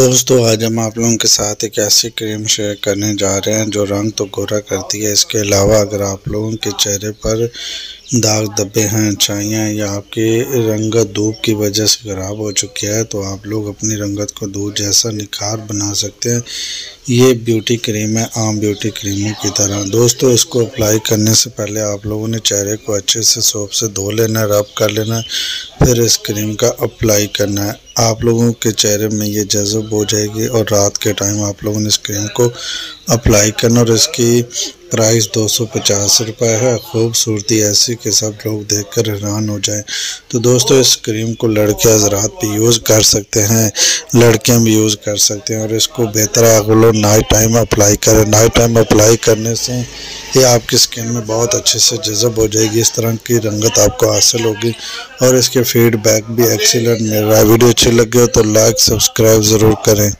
दोस्तों आज हम आप लोगों के साथ एक ऐसी क्रीम शेयर करने जा रहे हैं जो रंग तो गोरा करती है। इसके अलावा अगर आप लोगों के चेहरे पर दाग धब्बे हैं, छाइयाँ या आपकी रंगत धूप की वजह से ख़राब हो चुकी है तो आप लोग अपनी रंगत को दूध जैसा निखार बना सकते हैं। ये ब्यूटी क्रीम है आम ब्यूटी क्रीमों की तरह। दोस्तों इसको अप्लाई करने से पहले आप लोगों ने चेहरे को अच्छे से सोप से धो लेना, रब कर लेना, फिर इस क्रीम का अप्लाई करना है। आप लोगों के चेहरे में ये जज़्ब हो जाएगी और रात के टाइम आप लोगों ने इस क्रीम को अप्लाई करना। और इसकी प्राइस 250 रुपये है। खूबसूरती ऐसी कि सब लोग देखकर हैरान हो जाएं। तो दोस्तों इस क्रीम को लड़के हजरात भी यूज़ कर सकते हैं, लड़कियां भी यूज़ कर सकते हैं। और इसको बेहतर अगलो नाइट टाइम अप्लाई करें। नाइट टाइम अप्लाई करने से ये आपकी स्किन में बहुत अच्छे से जज़्ब हो जाएगी। इस तरह की रंगत आपको हासिल होगी और इसके फीडबैक भी एक्सीलेंट मिल रहा है। वीडियो अच्छी लगे हो तो लाइक सब्सक्राइब ज़रूर करें।